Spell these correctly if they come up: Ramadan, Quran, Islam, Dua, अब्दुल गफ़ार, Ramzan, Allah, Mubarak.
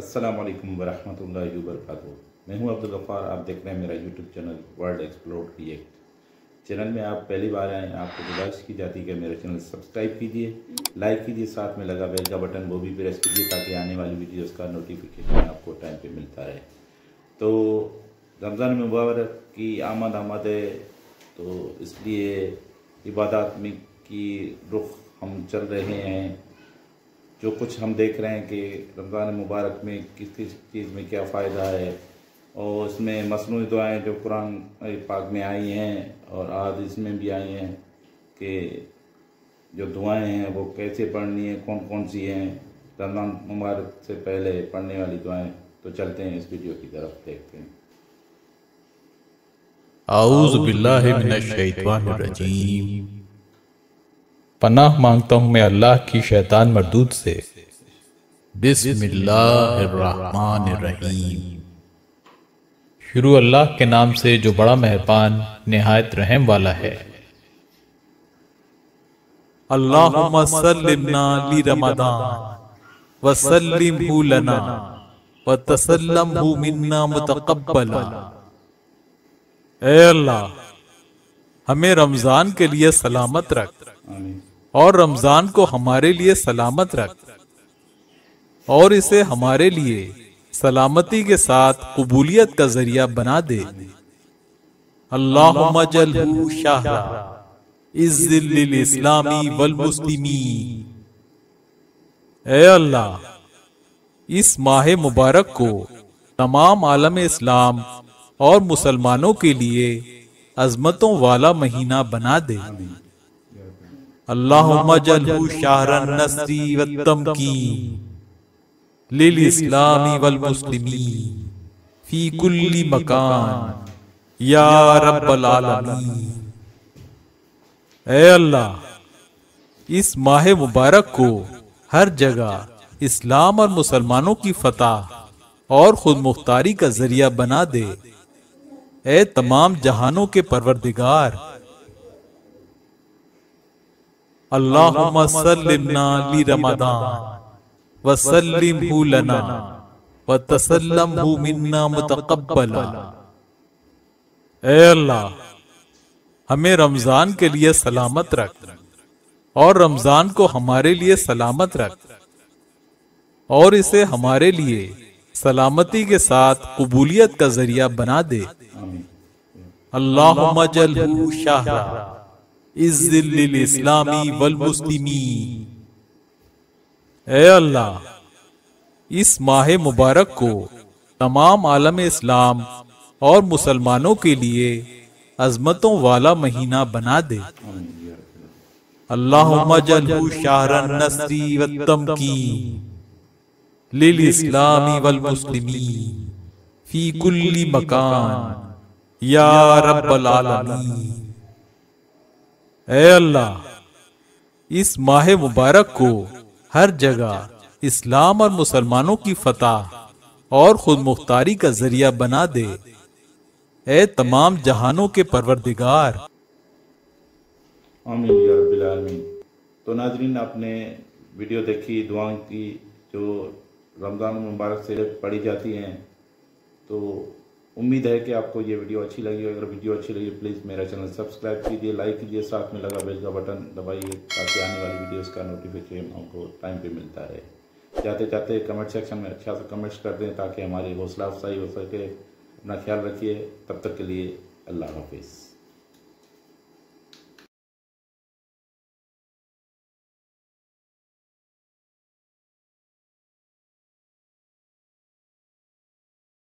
अस्सलाम वालेकुम वरहमतुल्लाहि वबरकातुहू। मैं हूं अब्दुल गफ़ार, आप देख रहे हैं मेरा YouTube channel world explore create. Channel में आप पहली बार आएँ, आपको गुजारिश की जाती है कि मेरे चैनल सब्सक्राइब कीजिए, लाइक कीजिए, साथ में लगा बेल का बटन वो भी प्रेस कीजिए ताकि आने वाली वीडियोज़ का नोटिफिकेशन आपको टाइम पर मिलता रहे। तो रमज़ान मुबारक की आमद है, तो इसलिए इबादत में की रुख हम चल रहे हैं। जो कुछ हम देख रहे हैं कि रमज़ान मुबारक में किस किस चीज़ में क्या फ़ायदा है, और उसमें मसनू दुआएँ जो कुरान पाक में आई हैं और हदीस में भी आई हैं कि जो दुआएँ हैं वो कैसे पढ़नी है, कौन कौन सी हैं रमज़ान मुबारक से पहले पढ़ने वाली दुआएँ। तो चलते हैं इस वीडियो की तरफ, देखते हैं। आऊज़ु बिल्लाहि मिनश्शैतानिर रजीम। पनाह मांगता हूँ मैं अल्लाह की शैतान मर्दूद से। बिस्मिल्लाहिर्रहमानिर्रहीम। शुरू अल्लाह के नाम से जो बड़ा मेहरबान नहायत रहम वाला है। अल्लाहुम्मा सल्लिमना ली रमदान व सल्लिमहू लना व तसल्लमहू मिन्ना मुतकब्बला। ऐ अल्लाह, हमें रमजान के लिए सलामत रख और रमज़ान को हमारे लिए सलामत रख और इसे हमारे लिए सलामती के साथ कबूलियत का जरिया बना दे। अल्लाहुम्मा जल्हू शाहरा इज़्ज़िल इस्लामी वल मुस्लिमीन। ऐ अल्लाह, इस माह मुबारक को तमाम आलम इस्लाम और मुसलमानों के लिए अजमतों वाला महीना बना दे। अल्लाहुम्मा जल्हू शाहरन नस्री वत्तमकीन लिल इस्लामी वल मुस्लिमीन फी कुल्ली मकान या रब्बल आलमीन। ऐ अल्लाह, इस माह मुबारक को हर जगह इस्लाम और मुसलमानों की फतह और खुद मुख्तारी का जरिया बना दे। ऐ तमाम जहानों के परवरदिगार। अल्लाहुम्मा सल्लिमना ली रमदान व सल्लिमहू लना व तसल्लमहू मिन्ना मुतकब्बला। ऐ अल्लाह, हमें रमजान के लिए सलामत रख और रमजान को हमारे लिए सलामत रख और इसे हमारे लिए सलामती के साथ कबूलियत का जरिया बना दे। अल्लाहुम्मा जल्हू शाहरा इज़्ज़िल इस्लामी वल मुस्लिमीन। ऐ अल्लाह, इस माह मुबारक को तमाम आलम इस्लाम और मुसलमानों के लिए अजमतों वाला महीना बना दे। अल्लाहुम्मा जल्हू शाहरन नस्री वत्तमकीन लिल इस्लामी वल मुस्लिमीन फी कुल्ली मकान या रब्बल आलमीन। ऐ अल्लाह, इस माह मुबारक को हर जगह इस्लाम और मुसलमानों की फतह और खुद मुख्तारी का जरिया बना दे। ऐ तमाम जहानों के परवरदिगार। आमीन या रब्बिल आलमीन। तो नाजरीन, आपने वीडियो देखी दुआओं की जो रमज़ान मुबारक से पढ़ी जाती हैं। तो उम्मीद है कि आपको ये वीडियो अच्छी लगी हो। अगर वीडियो अच्छी लगी प्लीज़ मेरा चैनल सब्सक्राइब कीजिए, लाइक कीजिए, साथ में लगा बेल का बटन दबाइए ताकि आने वाली वीडियोस का नोटिफिकेशन आपको टाइम पे मिलता रहे। जाते जाते कमेंट सेक्शन में अच्छा सा कमेंट्स कर दें ताकि हमारी हौसला अफजाई हो सके। अपना ख्याल रखिए, तब तक के लिए अल्लाह हाफिज़।